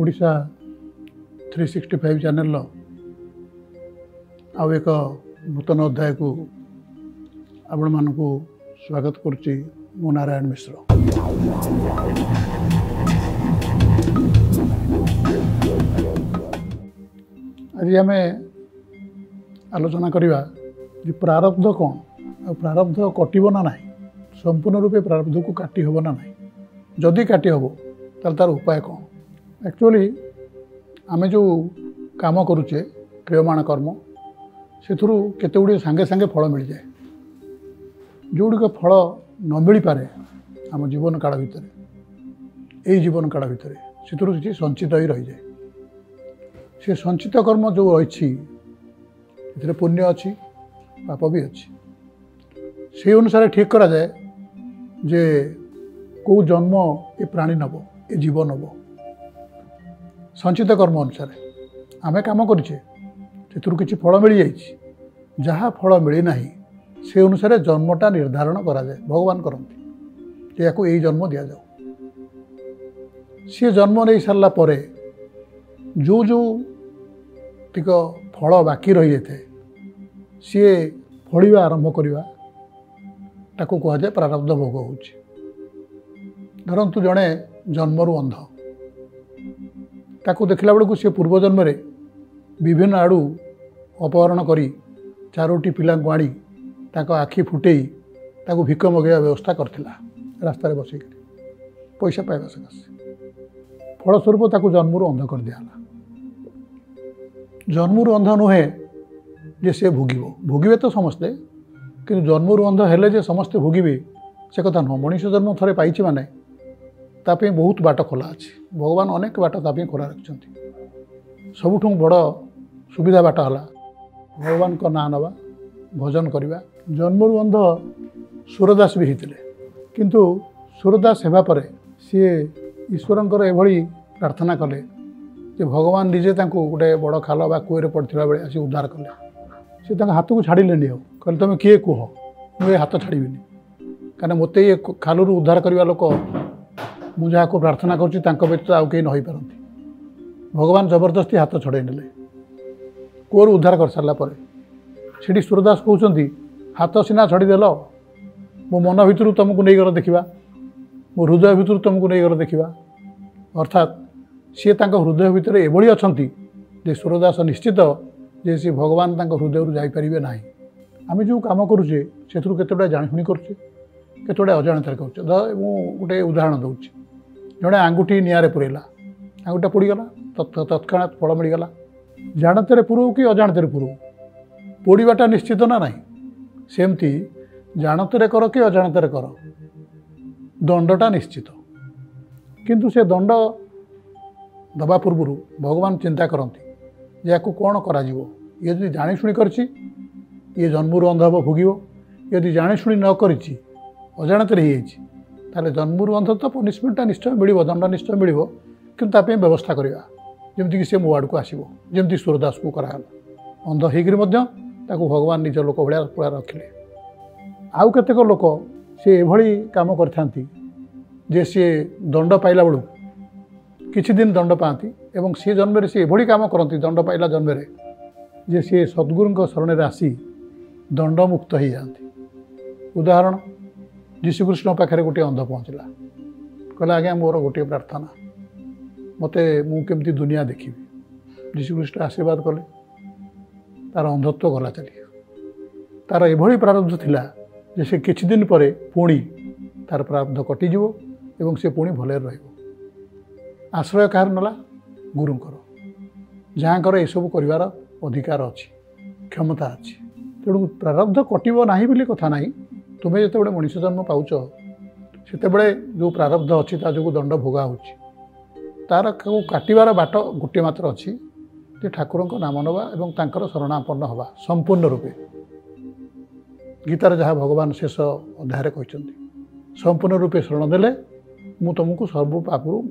Odisha 365 channel आउ एक नूतन अध्याय को आपण मानक स्वागत करुच्ची। मो नारायण मिश्र। आज आम आलोचना करिवा जे प्रारब्ध कौन आ प्रारब्ध कटिबो ना नाही, संपूर्ण रूपे प्रारब्ध को काटी होबो ना नाही, जदि काटी होबो तार तार उपाय कौन। एक्चुअली आमे जो काम करुचे क्रियमाण कर्म सेथुरु केते गुडी सांगे सांगे फल मिल जाए, जोड़क फल न मिल पारे आम जीवन काल भितर, जीवन काल भितर सेथुरु किसी संचित ही रही जाए। से संचित कर्म जो रही ये पुण्य अच्छी पाप भी अच्छी, से अनुसार ठीक करा जाए जे कौ जन्म ये प्राणी नब ये जीव नब। संचित कर्म अनुसार आम कम करे कि फल मिल जाए, जहाँ फल मिलना से अनुसार जन्मटा निर्धारण करा जाए। भगवान करते या जन्म दि जाऊ, सी जन्म नहीं सारापर जो जो टिक फल बाकी रही जाए सी फल आरंभ करने कहुए प्रारब्ध भोग हो। धरतु जड़े जन्मरू अंध, ताकू देखला बेलू सी पूर्वजन्म विभिन्न आड़ू अपहरण करी चारोटी पिला आनी आखि फुटे भिक मगैया व्यवस्था करथिला, रास्तार बस पैसा पाइबा सकाशे फलस्वरूप ताकू जन्मरू अंध कर दियाला। जन्मरू अंध नुहे जे सी भोग, भोगे तो समस्ते कि जन्मरू अंध हेले समस्ते भोगे से कथा नुह। मनुष्य जन्म थे पाई मैंने ताप बहुत बाट खोला अच्छे, भगवान अनेक बाट ताप खोला रखिंट। सबुठ बड़ सुविधा बाट है भगवान को ना नवा भजन करवा। जन्मरू अंध सूरदास भी होते, किंतु सूरदास होगापर सी ईश्वर एभली प्रार्थना कले कि भगवान निजे गोटे बड़ खाल बा कूए पड़ता बेले आसी उद्धार कले। सी हाथ को छाड़े नहीं कहे तुम किए कह मुझे हाथ छाड़बिनी, कहीं मत ये खालू उद्धार करवा लोक मुझा को प्रार्थना करेत आउ कहीं नई पारती। भगवान जबरदस्ती हाथ छड़े ने कूर उद्धार कर सारापर से सूरदास कहते हाथ सीना छड़ीदेल मो मन भर तुमको नहींगर देखा, मो हृदय भर तुमको नहींगर देखा। अर्थात सी हृदय भर एभली अच्छी जे सूरदास निश्चित जे सी भगवान हृदय जापरें ना। आम जो कम करुचे से कतोटा जाशुणी करुचे, कतोटे अजाणतार कर। गोटे उदाहरण दूसरी जड़े आंगुठी निआरे पुरेला, आंगुठा पोड़गला तत्क्षणात फल मिलगला। जानते पुरो कि अजाणते पुरो पोड़ाटा निश्चित ना ना, सेमती जानते कर कि अजाणते कर दंडटा निश्चित। किंतु से दंड दबा पूर्व भगवान चिंता करती या कौन कर जाशुणी करे जन्मरू अंध भोग, यदि जाशुणी न कर अजाणत रही ताले जन्मरू अंध तो पनिशमेंटा निश्चय मिल, दंड निश्चय मिल, कि व्यवस्था करवा जमीक सी मो आड़ को आसो जमी सूरदास को कराला। अंध हो भगवान निज लोक भाया रखिले। आउ केतेक लोक सी एभली काम करे सी दंड पाइला बेलू किछि दिन दंड पाती और सी जन्मे सी एभली काम करती दंड पाइला जन्मे जे सी सद्गुरु शरण में आसी दंडमुक्त हो जाती। उदाहरण जीशुकृष्ण पाखे गोटे अंध पहुँचला कहला आज्ञा मोर गोटे प्रार्थना मते मुमती दुनिया देखी। जीशुकृष्ण आशीर्वाद कले, तार अंधत्व गला चली। तार एभली प्रारब्ध थिला जे से किछि दिन परे पुणी तार प्रारब्ध कटिजिवो एवं से पुणी भले रहिवो। आश्रय कार नला गुरुंकर, जहाँकर एसबू करिवार अधिकार अछि, क्षमता अछि। तेणु प्रारब्ध कटिवो नाही बिली कथा नाही। तुम्हें जिते बड़े मनुष्य जन्म पाच से बड़े जो प्रारब्ध अच्छी जो दंड भोगा तार को काटार बाट गोटे मात्र अच्छी कि ठाकुर नाम नवा और तांकर शरणापन्न हवा संपूर्ण रूपे। गीतार जहाँ भगवान शेष अध्याय कहते संपूर्ण रूपे शरण देले मु तुमको सर्व पापरू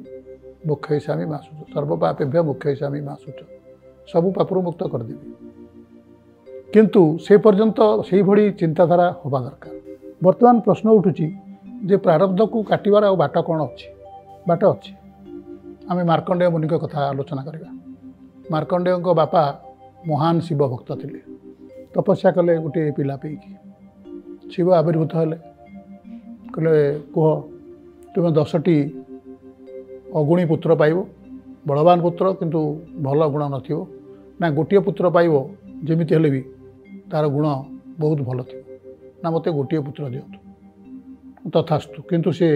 मुख्य हिसामी मासुच, सर्व पापेभ्य मुख्य हिसामी मासुच, सबू पापरू मुक्त करदेवी। किंतु से पर्यंत से भली चिंताधारा हवा दरकार। बर्तमान प्रश्न उठुची जे प्रारब्ध को काटिबार बाट कौन अच्छी, बाट अच्छी। आम मार्कंडेय मुनि कथा आलोचना करवा। मार्कंडेय बापा महान शिव भक्त थे, तपस्या कले गोटे पिला पेयकि। शिव आविर्भूत हेले, कहले कह तुम 10टी अगुणी पुत्र पाइब, बलवान पुत्र किंतु भल गुण नथिबो ना, गोटे पुत्र पाइब जेमिति हेले भी तार गुण बहुत भल थिबो ना, मते गोटे पुत्र दियंतु। तथास्तु, किंतु से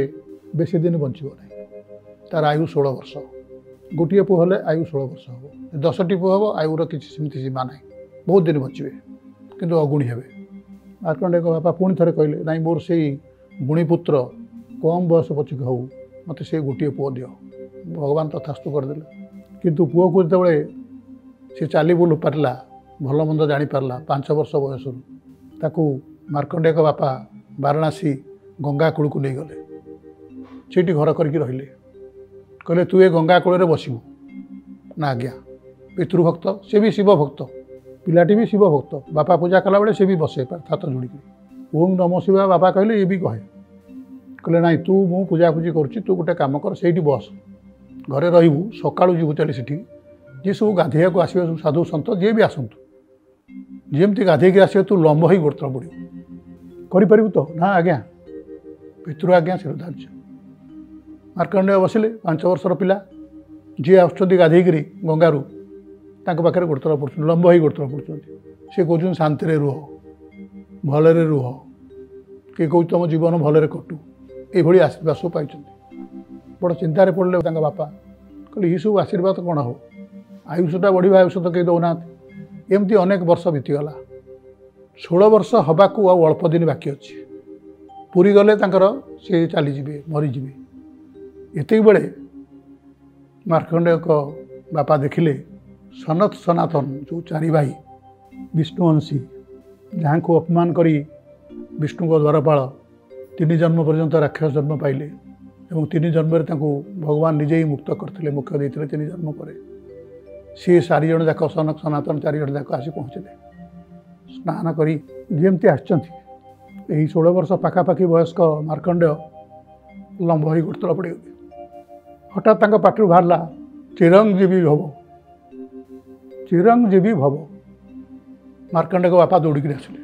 बेसी दिन बंचिबो ना, तार आयु 16 वर्ष। गोटे पु हेले आयु 16 वर्ष हो, 10टी पु हो आयुर किसी सेमिति सीमा ना, बहुत दिन बचबे किंतु अगुणी हेबे। मार्कंडेय बापा पुणी थरे कहले नाई मोर से गुणीपुत्र कम बयस पचक हो मत से गोटे पु दियो। भगवान तथास्तु करदे, किंतु पु को जतबे से चाली बोलू पारा भलमंद जापारा 5 वर्ष बयस, मार्कंडेय बापा वाराणसी गंगा कूल को नहीं गले, सेठी घर करके रहिले। कहले तू ए गंगा कूल में बसबू ना? आज्ञा। पितृभक्त से भी शिव भक्त, पिलाटी भी शिव भक्त, बापा पूजा कला बेले से भी बसे हाथ जोड़ी। ओम नमो शिवाय बापा कहले, ये भी कहे। कहले नाई तू मु पूजापूजी करुच्ची, तू गोटे काम कर, सेठी बस घरे रहू, सकालू जीवु चली सेठी। जी सब गाधेया को आसवे साधु सन्त जी भी आसतु, जेमती गाधेक आसवे तू लंब ही गोत्र पड़ू करू तो ना? आज्ञा। पितृ आज्ञा शिरोधार्य। मार्कंडेय बसिले, 5 वर्षर पिला जी आसुच्च गाधेकरी गंगारू पाखे गोत्र पड़ुं, लंब ही गोत्र पड़ुं। सी कौन शांति रुह, भलरे रुह, किए कौ तुम जीवन भलरे कटू, ये आशीर्वाद सब पाई। बड़ चिंतार पड़े बापा, कहले ये सब आशीर्वाद कौन हो, आयुषटा बढ़िया आयुष तो कहीं दौना। एमती अनेक वर्ष बीतीगला, 16 वर्ष हवाक अल्प दिन बाकी अच्छे। पूरी गले सी चलीजे मरीजे। ये बड़े मार्कंडेय बापा देखिले सनत सनातन जो 4 भाई विष्णुवंशी, जहाँ को अपमान कर विष्णु को द्वारपाल 3 जन्म पर्यंत राक्षस जन्म पाइले, 3 जन्म भगवान निजे ही मुक्त करते, मुख्य देते 3 जन्म पर। सी 4 जन जाक सनत सनातन 4 जन जाक आसी पहुँचले। स्नान करी जेमती आसछंती 16 वर्ष पाखापाखी वयस्क मार्कंडेय लंब ही गोत्र पड़ेगी। हठात पाटू बाहरला चिरंजीवी भव, चिरंजीवी भव। मार्कंडेय बापा दौड़िक आसिले,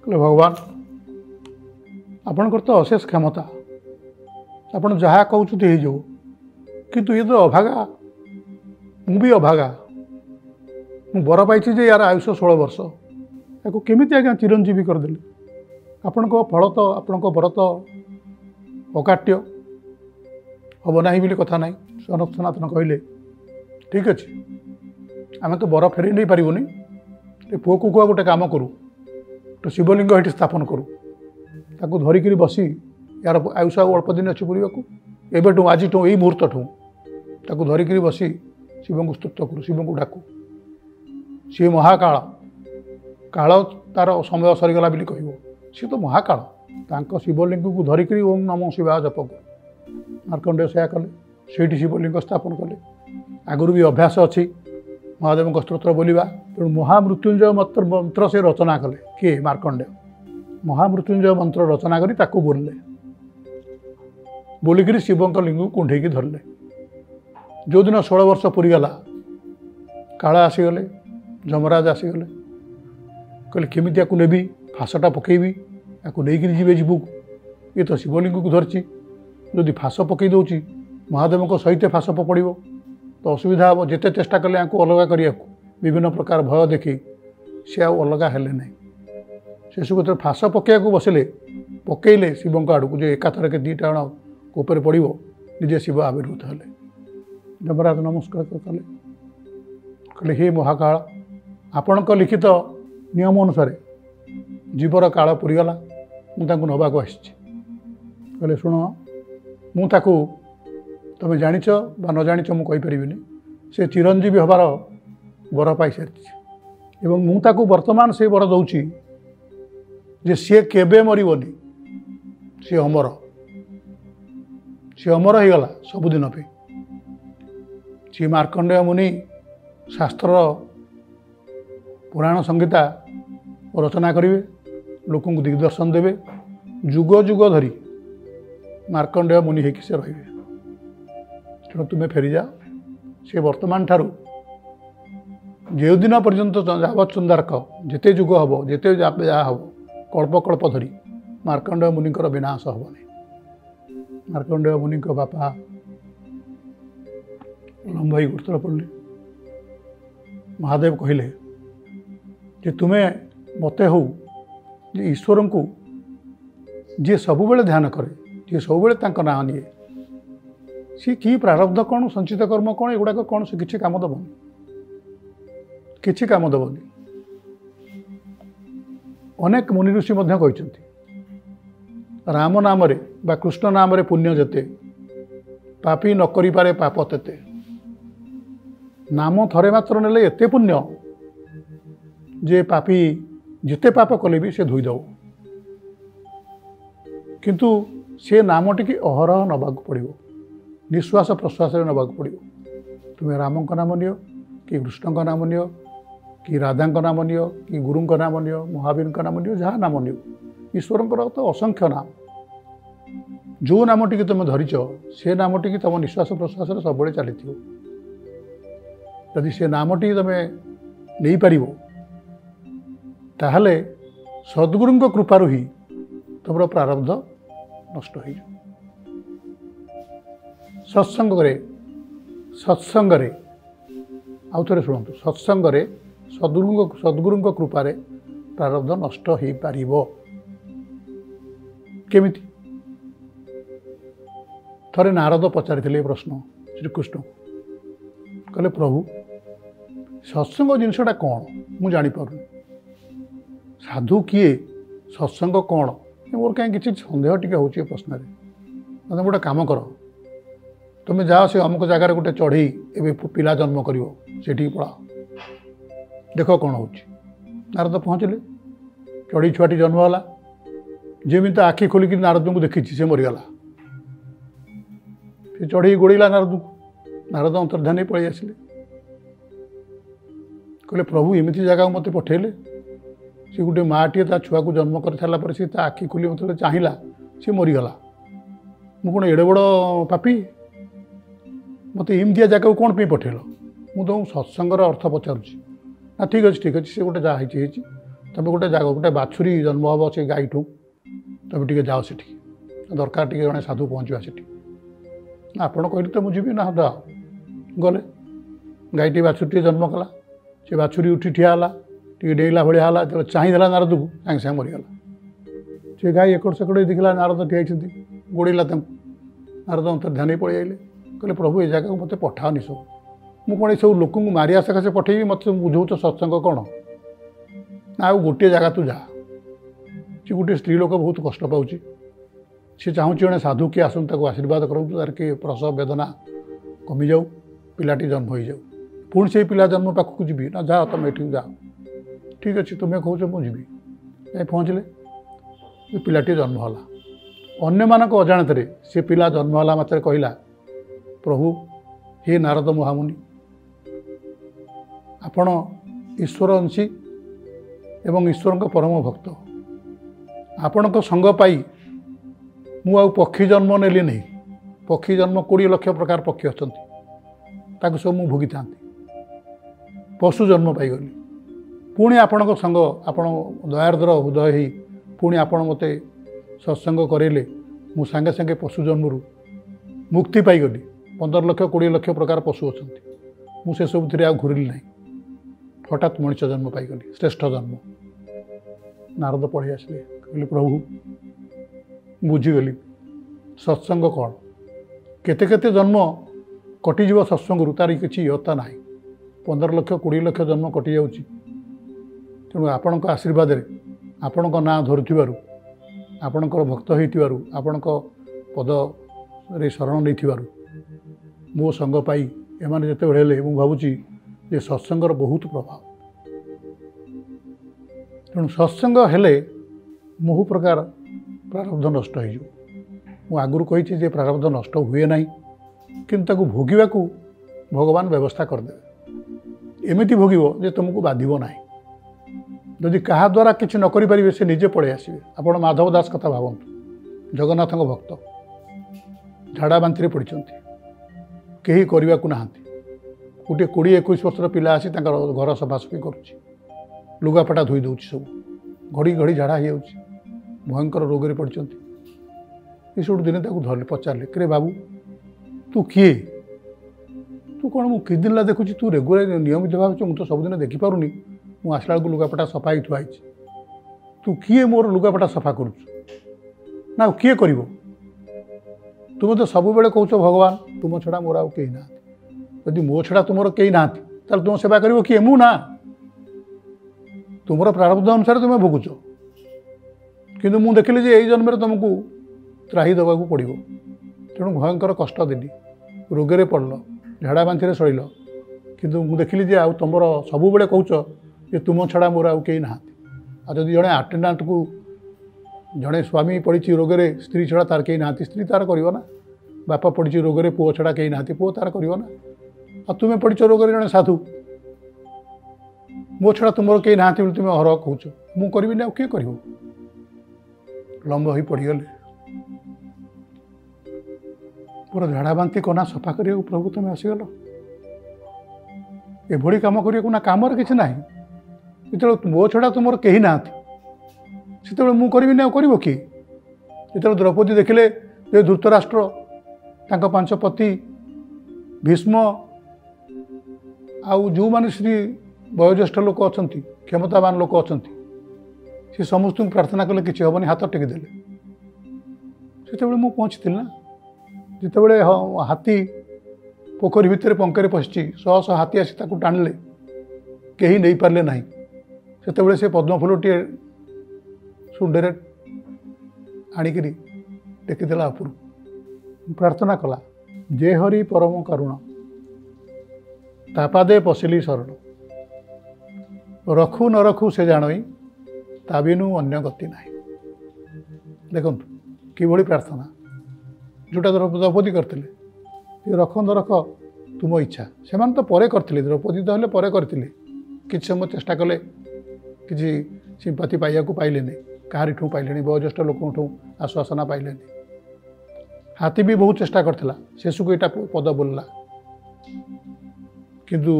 कहले भगवान आपणकर तो अशेष क्षमता, आपण जहा कहते हो जाऊ, किंतु ये तो अभागा, मु भी अभागा, मु बर पाई जे यार आयुष 16 वर्ष, या केमी आज्ञा चिरंजीवी करदे। आपण फल तो आपण बर तो अकाट्य हम ना बोली कथा ना। सनत सनातन कहले ठीक अच्छे, आम तो बर फेर नहीं पारूनी, पुओ को कह गोटे काम करूँ, तो शिवलिंग ये स्थापन करूँ, ताकू धरिक बसी यार आयुष अल्प दिन अच्छी पूरा को एवं आज ठूँ यही मुहूर्त ठूँ ताकू धरिक बसी शिव को स्तुत करूँ, शिव को डाकू। सी महाकाल, काल तार समय सरीगला बोली कह, सी तो महाकाल, तांको शिवलिंग को धरिक ओम नमो शिवाय जप कर। मार्कंडेय सेया कले, सेठी शिवलिंग स्थापन कले। आगुरी भी अभ्यास अच्छी महादेव स्तोत्र बोलवा, तेणु महामृत्युंजय मंत्र मंत्र से रचना कले। किए? मार्कंडेय। महामृत्युंजय मंत्र रचना करी ताकू बोलले, बोलिक शिव लिंग कुंढेकी धरले। जो दिन 16 वर्ष पूरीगला, काला आसीगले, जमराज आसीगले, कहले केमी या नेबी, फासटा पकईबी, या नहीं जीवे जीवक, ये तो शिवलिंग को धरची, जदि फास पकई दौर महादेव सहित फास पकड़ तो असुविधा हम, जिते चेष्टा कले अलग करने विभिन्न प्रकार भय देखी सी अलग हेले ना। शेष को फास पकड़ बसिले, पकईले शिव आड़ को एकाथरके 2टा कोपर पड़ो, निजे शिव आविर्भूत हेले। जमराज नमस्कार कले, कहले हे महाकाल, आपण लिखित नियम अनुसार जीवर काल पूरीगला, मुझे नवाक आसी। शुण मु तुम जाच न जाच मुझे से चिरंजीवी हबार बर पाई सारी, मुझे बर्तमान से बर दूची जे सी के मरबनी, सी अमर हो गला सबुदिन पे। श्री मार्कंडेय मुनि शास्त्र पुराण संगीता रचना करेंगे, लोक दिग्दर्शन देवे, जुग जुग धरी मार्कंडेय मुनि होकर से रे। तेणु तुम्हें फेरी जा सी बर्तमान ठारू जो दिन पर्यंत जावत सुंदरक जिते जुग हम जिते जहाँ हम कल्पकल्प धरी मार्कंडेय मुनि विनाश हेनी। मार्कंडेय मुनि बापा लंबाई गुरुतर पड़े महादेव कहले जे तुम्हें मते हो जे ईश्वर को जी सब बेले ध्यान करे जी सब बेले ना निए सी कि प्रारब्ध कौन संचित कर्म कौन एगुड़ाक कौन से किसी काम दबन किसी काम दबन। अनेक मुनि ऋषि कहते राम नाम कृष्ण नाम पुण्य जेते पापी नकरी पारे पाप तेते नाम थरे मात्र नेले एते पुण्य जे पापी जिते पाप कले भी से धोईदेव किंतु से नाम टी अहरह नवाक पड़ो निश्वास प्रश्वास नवाक पड़ो। तुम्हें राम का नाम नियो कि कृष्ण का नाम नियो कि राधा का नाम नियो कि गुरु का नाम नियो महावीर का नाम नियो जहाँ नाम नियो ईश्वर तो असंख्य नाम जो नाम टी तुम धरीच से नाम टी तुम निश्वास प्रश्वास सब चली जदि से नाम टी तुम्हें नहीं पार ताहले सद्गुरु को कृपारु ही तुम प्रारब्ध नष्ट हो। सत्संग रे आउ थे शुणु सत्संग रे सद्गुरु को कृपा रे प्रारब्ध नष्ट हो पारिबो केमिति। थरे नारद पचारि प्रश्न श्रीकृष्ण कहले प्रभु सत्संग जिनसटा कौन मु जानि पारुनी साधु किए सत्संग कौन मोर कहीं किसी सन्देह टी हो प्रश्न तुम गोटे कम कर तुम्हें जाओ से अमुक जगार गोटे चढ़ई ए पिला जन्म कर पड़ाओ देख कौन हो। नारद पहुँचले चढ़ई छुआटी जन्म होला जेमित आखि खोलिक नारद को देखी से मरीगला से चढ़ई गोड़ला नारद को नारद अंतर्धान पलि आसिले कहले प्रभु एमती जगह मत पठेले सी गोटे माँ टे छुआ को जन्म कर सारापर सी आखि खोली मतलब चाहिला सी मरीगला मु कौन एड़े बड़ पापी मत इमती जगह कौन पे पठेल मु तुम सत्संगर अर्थ पचारूँ ना ठीक अच्छे सी गोटे जहाँ हो तुम गोटे जगह गोटे बाछुरी जन्म हे से गाई ठूँ तुम टे जाओ से दरकार टे जड़े साधु पहुँचवा से आप कहले तो मुझे ना जाओ गले गाईटी बाछुरी जन्म कला से बाछुरी उठी ठियाला टी डेला भाया है जो चाहिदेला नारद को सांगे सांगे मरीगला से गाई एकड़ सेकड़े देखला नारद ठियाई गोड़ेला नारद अंतर्ध्यान पलि आइले कहले प्रभु ये जगह मत पठाओ निश मु कौन सब लोक मारिया सकाशे पठेबी मत बुझौ तो सत्संग कौन ना आ गोटे जगह तू जा गोटे स्त्री लोक बहुत कष्ट पाऊँ सी चाहूँ जड़े साधु किए आसुन आशीर्वाद करूँ तार कि प्रसव वेदना कमी जाऊ पाटी जन्म हो जाऊ पुणी से पिला जन्म पाखक जी ना जाओ तुम ये जाओ ठीक अच्छे तुम्हें कौच मुझे जा पहुँचले पिलाटी जन्म होला अन्न मान अजाणत से पिला जन्म होला मात्र कहला प्रभु हे नारद महामुनि आपण ईश्वर अंशी एवं ईश्वर का परम भक्त आपण को संग पाई मु आ पक्षी जन्म नेली नहीं पक्षी जन्म 20 लाख प्रकार पक्षी अच्छा सब मु भोगी था पशु जन्म पाईगली पुणी आपण संग आपण दयार्द्र हृदय हो पुणी आपण मत सत्संग करेले मु सांगे सांगे पशु जन्मरू मुक्ति पाईगली 15 लाख 20 लाख प्रकार पशु अच्छा मुझे सबुरी आ घूरली ना हठात मनुष्य जन्म पाईगली श्रेष्ठ जन्म। नारद पढ़े आसिले कहले प्रभु बुझीगली सत्संग कौन केते जन्म कटिज सत्संग तार किसी इयता ना 15 लाख 20 लाख जन्म कटि जाऊँगी तेणु आपण आशीर्वाद आपण ना धरुवर आपण भक्त हो आपण पदरे शरण नहीं मो संग पाई एम जिते बड़े मुझे भावी ये सत्संगर बहुत प्रभाव तेणु सत्संग हेले बहु प्रकार प्रारब्ध नष्ट हो आगुरी कही प्रारब्ध नष्ट हुए ना किंतु भोगवा भगवान व्यवस्था करदे एमती भोग तुमको बाधिबो ना जदि क्या द्वारा किसी नकरी पारे से निजे पलि आसवे। आपड़ माधव दास कथा भावतु जगन्नाथ भक्त झाड़ा बांति पड़ते केही करवाकू नाहांती गोटे 20-21 वर्षर पिला आसी तांकर घर सफासफी करुच्ची लुगाफटा धोई दौर सब घड़ी घड़ी झाड़ा हो जाऊँगी भयंकर रोगे पड़ती ये सब दिन धरले पचारे कि बाबू तू किए तू कौन मुझे किद दिन देखु तू रेगुला नियमित भाव मुझे तो सबुदिन देखिपारुनी मुझे आसला बेलू लुगाफटा सफाई थुआई तू किए मोर लुगाफटा सफा करा किए कर तुम तो सब बेले कौच भगवान तुम छड़ा मोर आउ कहीं ना यदि मो छड़ा तुम कहीं ना तुम सेवा कर किए मु ना तुम प्रारब्ध अनुसार तुम भोगुच किंतु मु देखिली जे यही जन्म तुमको त्राही दवा को पड़ो तेणु भयंकर कष्ट देली रोगे पड़ल झाड़ा बांथी सड़ल किंतु मु देखिली जे आउ तुम सब बेले कौच ये तुम छड़ा मोर आउ कहीं ना जदि जड़े आटेडाट को जड़े स्वामी पड़ी रोगे स्त्री छड़ा तार कहीं ना स्त्री तार करना बापा पड़ी रोगे पुओ छड़ा कहीं ना पुओ तार करना आ तुम्हें पड़च रोगे जड़े साधु मो छड़ा तुम कहीं ना तुम हर कौच मु करा किए कर लंब हो पड़गले पूरा झाड़ा बांती कना सफा कर प्रभु तुम आसीगल एभली कम करना कम कि ना जो मो छड़ा तुम कहीं ना से मु कर किए जो द्रौपदी देखिले धृतराष्ट्र तांका पांच पति भीष्म आउ जो माने श्री वयोज्येष्ठ लोक अच्छा क्षमतावान लोक अच्छा सी समस्त प्रार्थना कले कि हेनी हाथ टेकदे से मुझे पहुँची ना जिते हाथी पोखरी भितर पंके पशिची शह शह हाथी आसी टाणिले कहीं नहीं पारे ना से पद्मफुलटे सुंडे आणिकी टेकीदेला उपरू प्रार्थना कला जे हरि परम करुण तापादे पशिली शरण रखु न रखु से जाणई ताबिनु अन्य गति ना देखु कि प्रार्थना जोटा द्रौपदी करते रख न रख तुम इच्छा से तो पर करते द्रौपदी तो हमें करते कि समय चेष्टा कले कि सिंपाति पाइया को पाइले कहारी ठूँ पाइले बयोज्येष्ठ लोकों आश्वासना पाइले हाथी भी बहुत चेष्टा करता शेष को यहाँ पद बोलला किंतु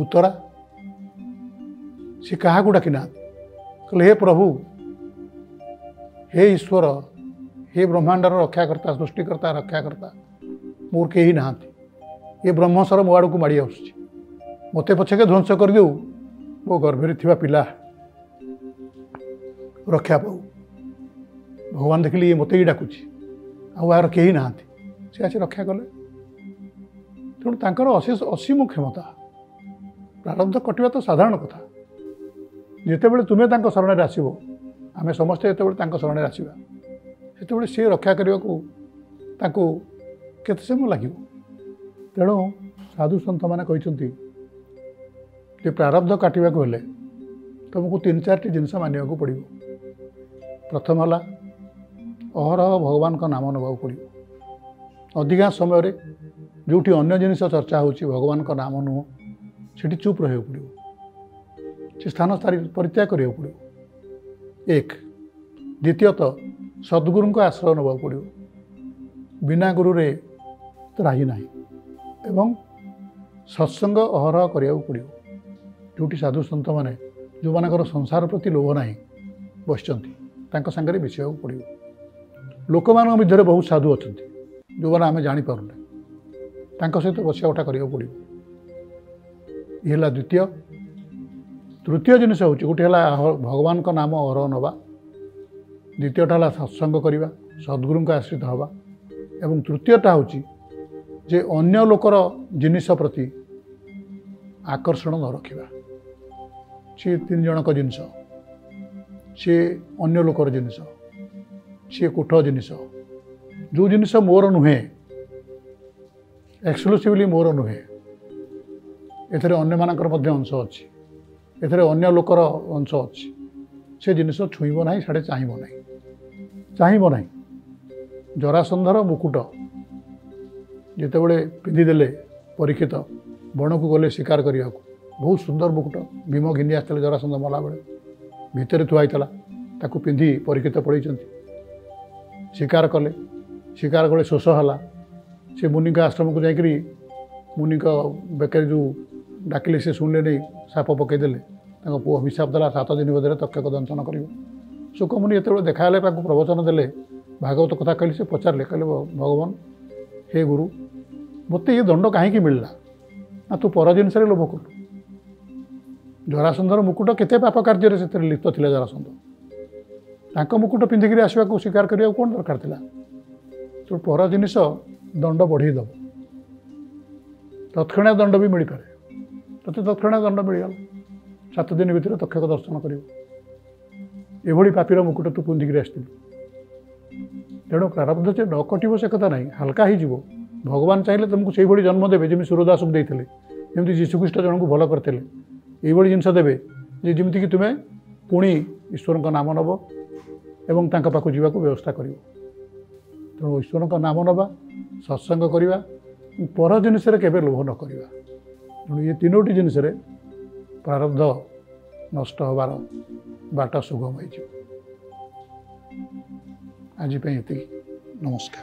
उत्तरा सी क्या डाक ना कहे हे प्रभु हे ईश्वर हे ब्रह्मांडर रक्षाकर्ता सृष्टिकर्ता रक्षाकर्ता मोर कहीं ना ये ब्रह्मसर मो आड़ को माड़ी आसुच्छी मत पछके ध्वंस करदेऊ मो गर्भर थिबा पिला रक्षा पाऊ भगवान देखिले ये मत ही डाकुची आर कहीं ना सी आसी रक्षा कले तेणु तांकर अशेष असीम क्षमता प्रारब्ध कटिवा तो साधारण कथा जितेबले तुम्हें तांको शरण आसो आम समस्ते जितेबले शरण आसवा से सी रक्षा करने को समय लगे तेणु साधु सन्त मैंने कहते प्रारब्ध काटवाक हेले तुमको 3-4 जिनस मानवाक पड़ो प्रथम है अहरह भगवान का नाम नवाक पड़ो अधिकांश समय जो अन्य जिनस चर्चा हो भगवान का नाम नुह से चुप रहा पड़ो से स्थान परित्याग करा पड़ो एक द्वितीयत सद्गुरु को आश्रय नवाक पड़ो बिना गुरु रे त्राही ना एवं सत्संग अहरह करा पड़ो जोटी साधु सन्त मैंने जो मानकर संसार प्रति लोभ ना बसंती सागर मिशा पड़ो लोक मान मध्य बहुत साधु अच्छा जो मैंने आम जापारे सहित बसा उठा करा पड़ो ये द्वितीय तृतीय जिनस हो गोटे भगवान का नाम अहरह नवा द्वितीयटा है सत्संग करवा सद्गुरु का आश्रित हवा एवं तृतीयटा होन्य लोकर जिनस प्रति आकर्षण न रखा सी 3 जनक जिनस सी अन्य लोकर जिनस सी कोठ जिनस जो जिनस मोर नुहे एक्सक्लूसिवली मोर नुहे एने अंश अच्छी एथेर अन्य लोकर अंश अच्छी से जिनस छुईब ना साढ़े चाहब ना जरासंधर मुकुट जिते बड़े पिंधिदेले परीक्षित बन को गले शिकार करने को बहुत सुंदर मुकुट भीम घिनी आसते जरासंध मला बेले भितर थुआईला ताकू पिंधि परीक्षित पड़े शिकार कले शोष है से मुनि का आश्रम को जाकर मुनि का बेकर जो डाकिले से सुनले नहीं साप पकईदेले पु अभिशाप देला 7 दिन बदले तक्षक दंशन कर शुक मुनि जो देखाले प्रवचन देले भागवत कथा कहली से पचारे कहले भगवान हे गुरु मत ये दंड कहीं मिलला ना तू पर जिनस लोभ कलु जरासंधर मुकुट केते पाप कार्य से लिप्त थी जरासंध मुकुट पिंधिकी आसवाक स्वीकार करने कौन दरकार था तो पर जिनस दंड बढ़ईदेव तत्ण दंड भी मिल पाए तथे तत्ण दंड मिलगल 7 दिन भितर तक्षक दर्शन कर पापीर मुकुट तू पिंधिकी आसलु तेणु प्रारब्ध से न कटो से कथा ना हाल्का हो भगवान चाहिए तुमको से भाई जन्म देवे जमी सूरदास को देते जीशुख्रीस्ट जन को भल करते ये जिनस देवे जमीक तुम्हें पुणी ईश्वर का नाम नब एवं पाक जावाक व्यवस्था कर तेणु ईश्वर का नाम नवा सत्संग करवा पर जिनस लोभ न करवा तेणु ये 3टी जिनस प्रारब्ध नष्ट होवार बाट सुगम हो आजपाई ये नमस्कार।